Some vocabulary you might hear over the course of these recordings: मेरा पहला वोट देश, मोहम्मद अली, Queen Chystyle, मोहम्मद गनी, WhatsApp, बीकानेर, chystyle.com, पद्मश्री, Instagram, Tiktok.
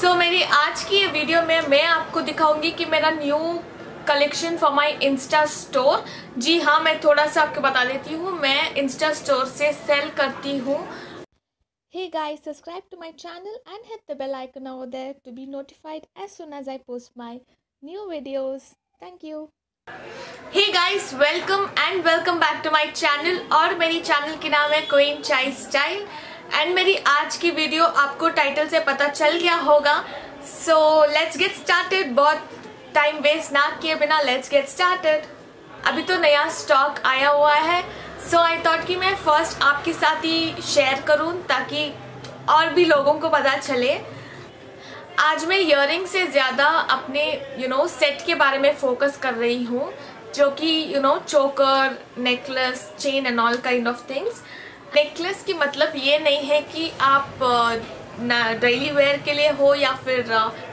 So, मेरी आज की ये वीडियो में मैं आपको दिखाऊंगी कि मेरा new collection for my insta store. जी हाँ, मैं थोड़ा सा आपको बता देती हूँ, मैं इंस्टा स्टोर से सेल करती हूँ। Hey guys, subscribe to my channel and hit the bell icon over there to be notified as soon as I post my new videos. Thank you. Hey guys, welcome back to my channel। और मेरी channel की नाम है queen चाइस्टाइल। And मेरी आज की video आपको title से पता चल गया होगा। So let's get started. बहुत टाइम वेस्ट ना किए बिना लेट्स गेट स्टार्टेड। अभी तो नया स्टॉक आया हुआ है, सो आई थॉट कि मैं फर्स्ट आपके साथ ही शेयर करूं ताकि और भी लोगों को पता चले। आज मैं इयररिंग से ज़्यादा अपने सेट के बारे में फोकस कर रही हूँ, जो कि choker, necklace, chain and all kind of things. Necklace की मतलब ये नहीं है कि आप डेली वेयर के लिए हो या फिर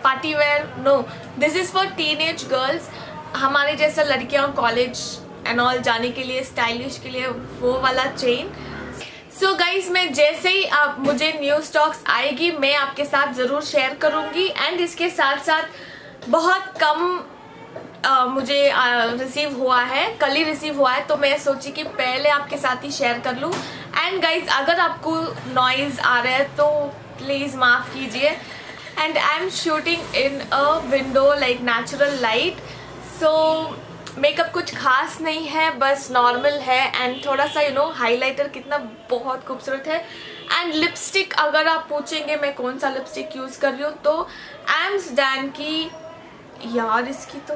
party wear. No, this is for teenage girls. हमारे जैसा लड़कियाँ कॉलेज एंड ऑल जाने के लिए, स्टाइलिश के लिए वो वाला चेन। सो गाइज, मैं जैसे ही आप मुझे न्यू स्टॉक्स आएगी मैं आपके साथ ज़रूर शेयर करूँगी। एंड इसके साथ साथ बहुत कम मुझे रिसीव हुआ है, कल ही रिसीव हुआ है, तो मैं सोची कि पहले आपके साथ ही शेयर कर लूँ। एंड गाइज, अगर आपको नॉइज़ आ रहा है तो प्लीज़ माफ़ कीजिए। And I am shooting in a window like natural light, so makeup कुछ खास नहीं है, बस नॉर्मल है। एंड थोड़ा सा हाइलाइटर कितना बहुत खूबसूरत है। एंड लिपस्टिक, अगर आप पूछेंगे मैं कौन सा लिपस्टिक यूज़ कर रही हूँ, तो एम्स डैन की, यार इसकी तो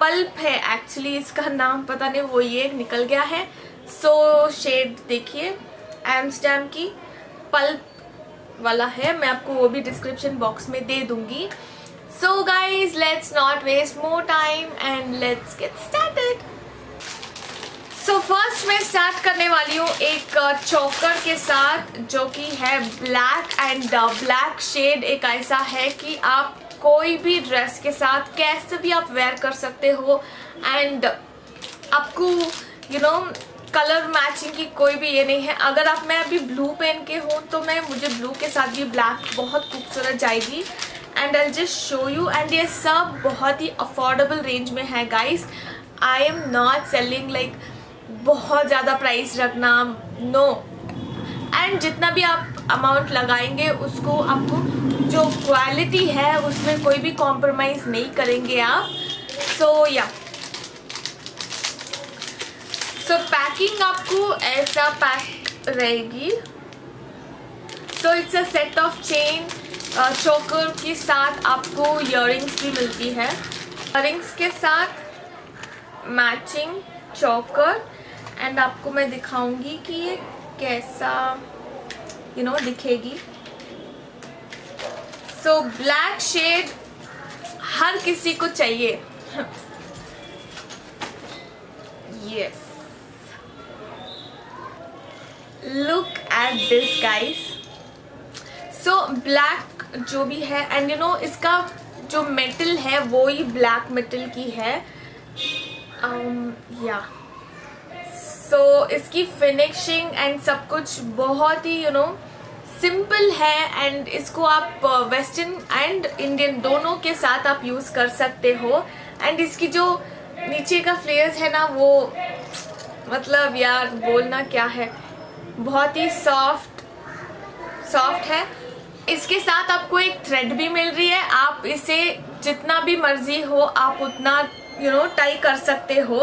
पल्प है एक्चुअली, इसका नाम पता नहीं, वो ये निकल गया है। सो शेड देखिए, एम्स डैन की पल्प वाला है। मैं आपको वो भी डिस्क्रिप्शन बॉक्स में दे दूँगी। So guys, let's not waste more time and let's get started. So first मैं start करने वाली हूँ एक चोकर के साथ, जो कि है black। and black shade एक ऐसा है कि आप कोई भी ड्रेस के साथ कैसे भी आप वेयर कर सकते हो। and आपको कलर मैचिंग की कोई भी ये नहीं है। अगर आप, मैं अभी ब्लू पहन के हूँ तो मुझे ब्लू के साथ भी ब्लैक बहुत खूबसूरत जाएगी। And I just show you. And ये सब बहुत ही अफोर्डेबल रेंज में है guys. I am not selling like बहुत ज़्यादा प्राइस रखना, नो। एंड जितना भी आप अमाउंट लगाएंगे उसको, आपको जो क्वालिटी है उसमें कोई भी कॉम्प्रोमाइज़ नहीं करेंगे आप। सो या सो पैकिंग आपको ऐसा पैक रहेगी। So it's a set of chain. Choker के साथ आपको इयररिंग्स भी मिलती है, इयररिंग्स के साथ मैचिंग चोकर। एंड आपको मैं दिखाऊंगी कि ये कैसा दिखेगी। सो ब्लैक शेड हर किसी को चाहिए। Yes, look at this guys. So black जो भी है, एंड इसका जो मेटल है वो ही ब्लैक मेटल की है। सो इसकी फिनिशिंग एंड सब कुछ बहुत ही सिंपल है। एंड इसको आप वेस्टर्न एंड इंडियन दोनों के साथ आप यूज़ कर सकते हो। एंड इसकी जो नीचे का फ्लेयर्स है ना, वो मतलब यार बोलना क्या है, बहुत ही सॉफ्ट है। इसके साथ आपको एक थ्रेड भी मिल रही है। आप इसे जितना भी मर्जी हो आप उतना टाई कर सकते हो।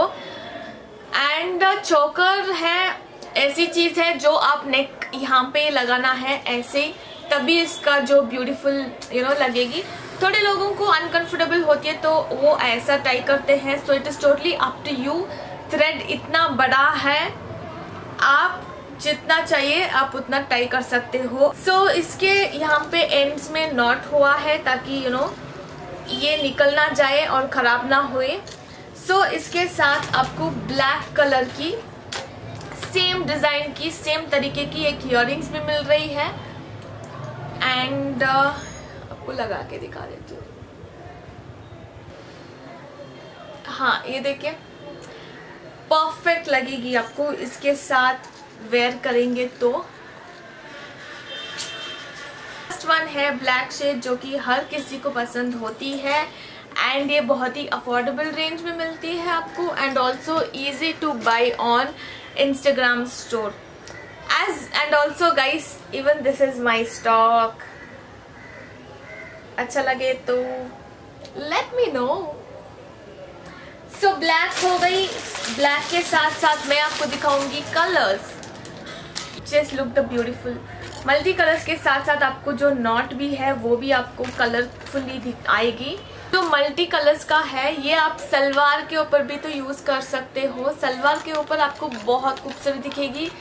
एंड चोकर है ऐसी चीज़ है जो आप नेक यहाँ पे लगाना है ऐसे, तभी इसका जो ब्यूटीफुल लगेगी। थोड़े लोगों को अनकंफर्टेबल होती है तो वो ऐसा टाई करते हैं। So it is totally up to you. Thread इतना बड़ा है, आप जितना चाहिए आप उतना टाई कर सकते हो। सो इसके यहाँ पे एंड्स में नॉट हुआ है ताकि ये निकल ना जाए और ख़राब ना होए। सो इसके साथ आपको ब्लैक कलर की सेम डिज़ाइन की, सेम तरीके की एक इयररिंग्स भी मिल रही है। एंड आपको लगा के दिखा देती हूँ। हाँ, ये देखिए, परफेक्ट लगेगी आपको। इसके साथ वेयर करेंगे तो फर्स्ट वन है ब्लैक शेड जो कि हर किसी को पसंद होती है एंड ये बहुत ही अफोर्डेबल रेंज में मिलती है आपको and also easy to buy on Instagram store as and also guys even this is my stock. अच्छा लगे तो let me know. So black हो गई. ब्लैक के साथ साथ मैं आपको दिखाऊंगी colours. Just look the beautiful multi colours के साथ साथ आपको जो नॉट भी है वो भी आपको कलरफुली आएगी. जो मल्टी कलर्स का है ये आप सलवार के ऊपर भी तो यूज़ कर सकते हो. सलवार के ऊपर आपको बहुत खूबसूरत दिखेगी.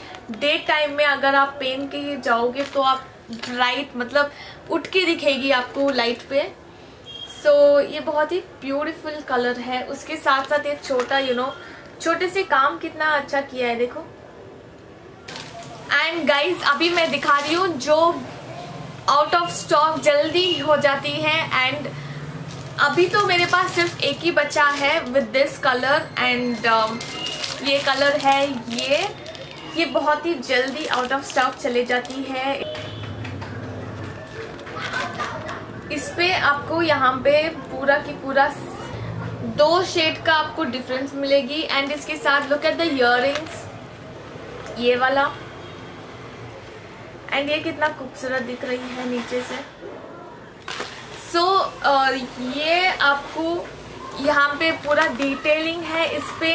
डे टाइम में अगर आप पहन के जाओगे तो आप ब्राइट मतलब उठ के दिखेगी आपको लाइट पे. सो ये बहुत ही ब्यूटीफुल कलर है. उसके साथ साथ ये छोटा छोटे से काम कितना अच्छा किया है देखो. एंड गाइज अभी मैं दिखा रही हूँ जो आउट ऑफ स्टॉक जल्दी हो जाती है एंड अभी तो मेरे पास सिर्फ एक ही बचा है विद दिस कलर एंड ये कलर है ये बहुत ही जल्दी आउट ऑफ स्टॉक चले जाती है. इस पे आपको यहाँ पे पूरा की पूरा दो शेड का आपको डिफरेंस मिलेगी एंड इसके साथ लुक एट द इयररिंग्स ये वाला एंड ये कितना खूबसूरत दिख रही है नीचे से. सो ये आपको यहाँ पे पूरा डिटेलिंग है. इस पे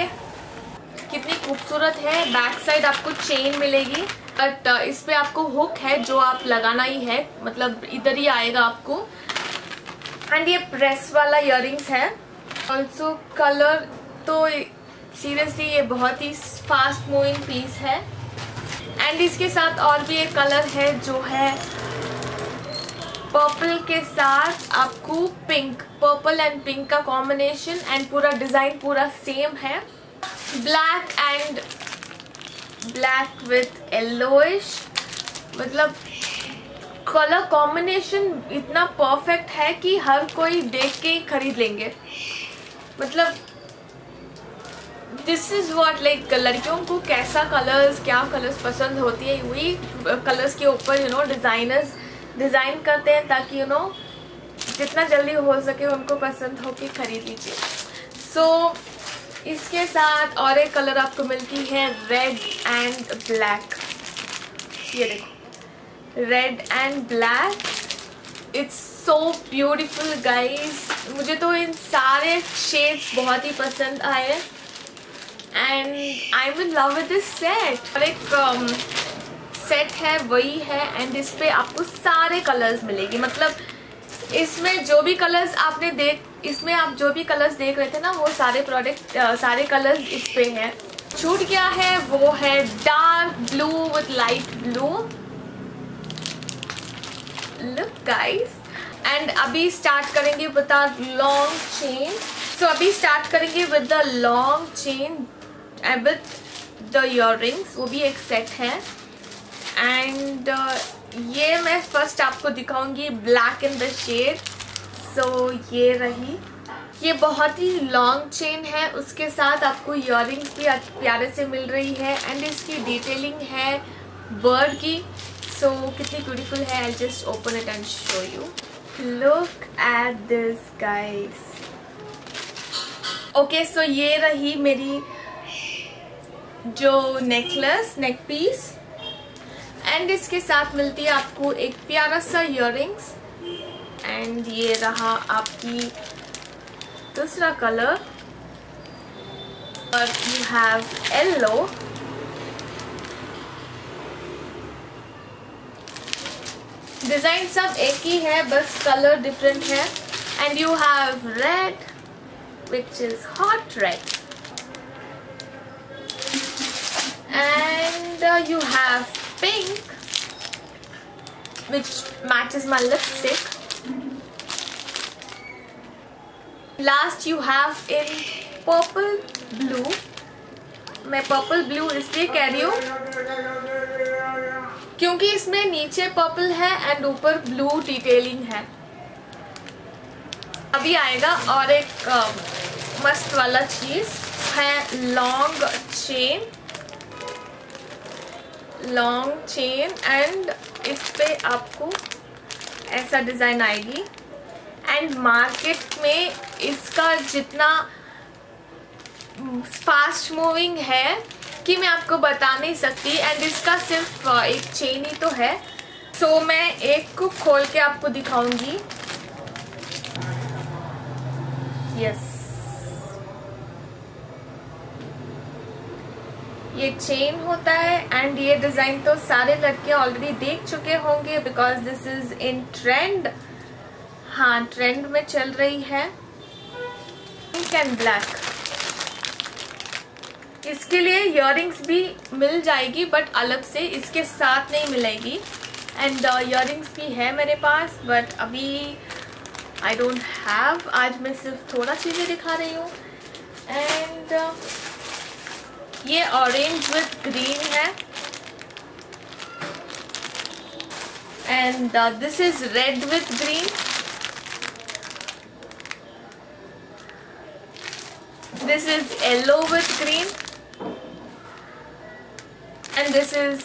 कितनी खूबसूरत है. बैक साइड आपको चेन मिलेगी बट इस पे आपको हुक है जो आप लगाना ही है मतलब इधर ही आएगा आपको. एंड ये प्रेस वाला इयररिंग्स है. ऑल्सो कलर तो सीरियसली ये बहुत ही फास्ट मूविंग पीस है. एंड इसके साथ और भी एक कलर है जो है पर्पल के साथ आपको पिंक. पर्पल एंड पिंक का कॉम्बिनेशन एंड पूरा डिजाइन पूरा सेम है. Black and black with yellowish मतलब कलर कॉम्बिनेशन इतना परफेक्ट है कि हर कोई देख के ही खरीद लेंगे. मतलब दिस इज़ वॉट लाइक लड़कियों को कैसा कलर्स क्या कलर्स पसंद होती है वही कलर्स के ऊपर डिज़ाइनर्स डिज़ाइन करते हैं ताकि जितना जल्दी हो सके उनको पसंद हो के खरीद लीजिए. सो इसके साथ और एक कलर आपको मिलती है रेड एंड ब्लैक. ये देखो red and black. It's so beautiful guys. मुझे तो इन सारे शेड्स बहुत ही पसंद आए and I am in love with this set. और एक सेट है वही है एंड इस पर आपको सारे कलर्स मिलेगी. मतलब इसमें जो भी कलर्स आपने इसमें आप जो भी कलर्स देख रहे थे ना वो सारे प्रोडक्ट सारे कलर्स इस पर हैं. छूट क्या है वो है dark blue with light blue. Look guys and अभी स्टार्ट करेंगे विद लॉन्ग चेन. सो अभी स्टार्ट करेंगे with the long chain and with the earrings वो भी एक सेट है. एंड ये मैं फर्स्ट आपको दिखाऊंगी black in the shade. So ये रही. ये बहुत ही लॉन्ग चेन है. उसके साथ आपको इयररिंग्स भी प्यारे से मिल रही है एंड इसकी डिटेलिंग है बर्ड की. सो कितनी ब्यूटीफुल है. I just open it and show you. Look at this guys. Okay so ये रही मेरी जो नेक पीस एंड इसके साथ मिलती है आपको एक प्यारा सा इयररिंग्स एंड ये रहा आपकी दूसरा colour. But you have yellow. Design सब एक ही है बस कलर डिफरेंट है. And you have red which is hot red and you have pink which matches my lipstick. Last you have in purple blue. मैं purple blue इसलिए कह रही हूँ क्योंकि इसमें नीचे purple है and ऊपर blue detailing है. अभी आएगा और एक मस्त वाला चीज है long chain. Long chain and इस पे आपको ऐसा डिज़ाइन आएगी। एंड मार्केट में इसका जितना फास्ट मूविंग है कि मैं आपको बता नहीं सकती। एंड इसका सिर्फ एक चेन ही तो है। सो मैं एक को खोल के आपको दिखाऊंगी। यस, ये चेन होता है। एंड ये डिज़ाइन तो सारे लड़के ऑलरेडी देख चुके होंगे because this is in trend. हाँ, ट्रेंड में चल रही है। पिंक एंड ब्लैक, इसके लिए इयररिंग्स भी मिल जाएगी बट अलग से, इसके साथ नहीं मिलेगी। एंड इयररिंग्स भी है मेरे पास बट अभी आई डोंट हैव। आज मैं सिर्फ थोड़ा चीज़ें दिखा रही हूँ। एंड ये ऑरेंज विथ ग्रीन है। And this is red with green. This is yellow with green. And this is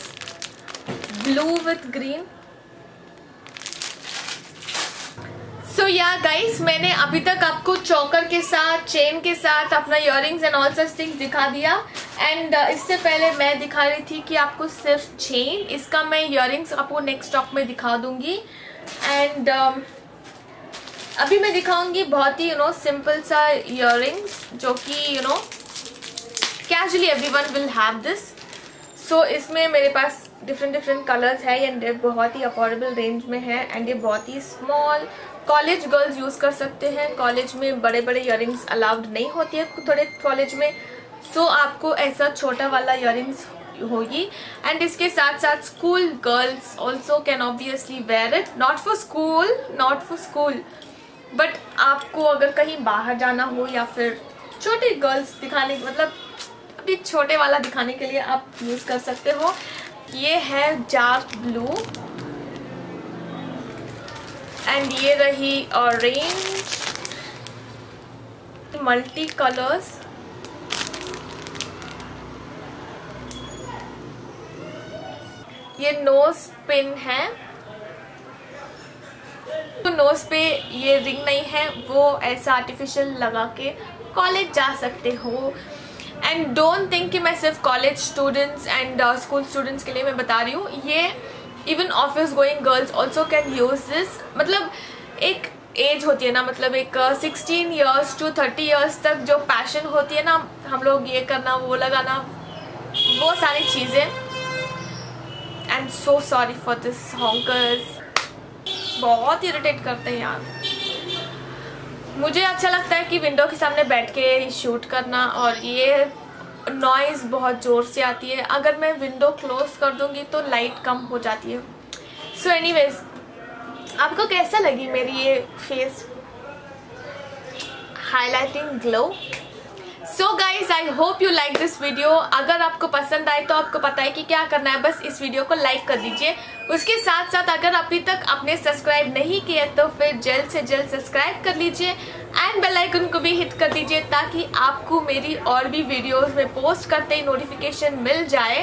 blue with green. So yeah guys, मैंने अभी तक आपको चौकर के साथ, चेन के साथ अपना earrings and all such things दिखा दिया। एंड इससे पहले मैं दिखा रही थी कि आपको सिर्फ चेन, इसका मैं earrings आपको नेक्स्ट स्टॉक में दिखा दूंगी। एंड अभी मैं दिखाऊंगी बहुत ही सिंपल सा earrings जो कि casually everyone will have this. So इसमें मेरे पास डिफरेंट कलर्स है। एंड बहुत ही अफोर्डेबल रेंज में है। एंड ये बहुत ही स्मॉल, कॉलेज गर्ल्स यूज़ कर सकते हैं। कॉलेज में बड़े बड़े इयररिंग्स अलाउड नहीं होती है थोड़े कॉलेज में। सो आपको ऐसा छोटा वाला इयररिंग्स होगी। एंड इसके साथ साथ school girls also can obviously wear it. Not for school but आपको अगर कहीं बाहर जाना हो या फिर छोटे गर्ल्स दिखाने मतलब छोटे वाला दिखाने के लिए आप यूज कर सकते हो। ये है डार्क ब्लू एंड ये रही ऑरेंज, मल्टी कलर्स। ये नोज पिन है, तो नोज पे ये रिंग नहीं है, वो ऐसा आर्टिफिशियल लगा के कॉलेज जा सकते हो। एंड डोंट थिंक कि मैं सिर्फ college students and school students के लिए मैं बता रही हूँ, ये even office going girls also can use this. मतलब एक एज होती है ना, मतलब एक 16 ईयर्स टू 30 ईयर्स तक जो पैशन होती है ना, हम लोग ये करना वो लगाना वो सारी चीज़ें। I am so sorry for this honkers, बहुत इरिटेट करते हैं यार। मुझे अच्छा लगता है कि विंडो के सामने बैठ के शूट करना, और ये नॉइज़ बहुत ज़ोर से आती है। अगर मैं विंडो क्लोज कर दूँगी तो लाइट कम हो जाती है। सो एनीवेज, आपको कैसा लगी मेरी ये face highlighting glow? So guys, I hope you like this video. अगर आपको पसंद आए तो आपको पता है कि क्या करना है, बस इस वीडियो को लाइक कर दीजिए। उसके साथ साथ अगर अभी तक आपने सब्सक्राइब नहीं किया तो फिर जल्द से जल्द सब्सक्राइब कर लीजिए एंड बेल आइकन को भी हिट कर दीजिए ताकि आपको मेरी और भी वीडियोस में पोस्ट करते ही नोटिफिकेशन मिल जाए।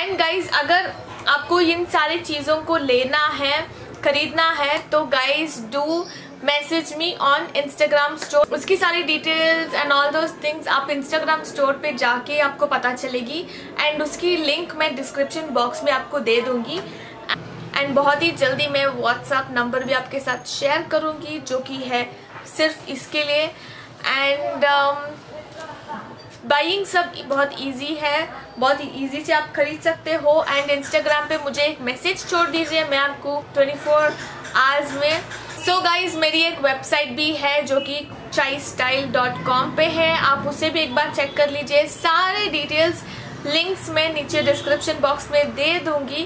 एंड गाइज, अगर आपको इन सारी चीज़ों को लेना है, खरीदना है, तो guys do message me on Instagram store. उसकी सारी details and all those things आप इंस्टाग्राम स्टोर पे जाके आपको पता चलेगी। एंड उसकी लिंक मैं डिस्क्रिप्शन बॉक्स में आपको दे दूंगी। एंड बहुत ही जल्दी मैं व्हाट्सएप नंबर भी आपके साथ शेयर करूंगी जो कि है सिर्फ इसके लिए। एंड बाइंग सब बहुत ईजी है, बहुत ही ईजी से आप खरीद सकते हो। एंड इंस्टाग्राम पे मुझे एक मैसेज छोड़ दीजिए, मैं आपको 24 आवर्स में। सो गाइज, मेरी एक वेबसाइट भी है जो कि chystyle.com पे है, आप उसे भी एक बार चेक कर लीजिए। सारे डिटेल्स लिंक्स मैं नीचे डिस्क्रिप्शन बॉक्स में दे दूंगी।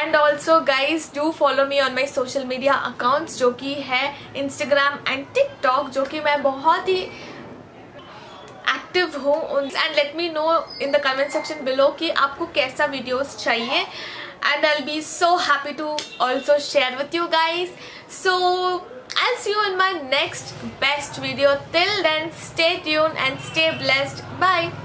And also guys, do follow me on my social media accounts जो कि है इंस्टाग्राम एंड टिकटॉक, जो कि मैं बहुत ही एक्टिव हूँ। And let me know in the comment section below कि आपको कैसा वीडियोस चाहिए। And I'll be so happy to also share with you guys. So I'll see you in my next best video. Till then, stay tuned and stay blessed. Bye.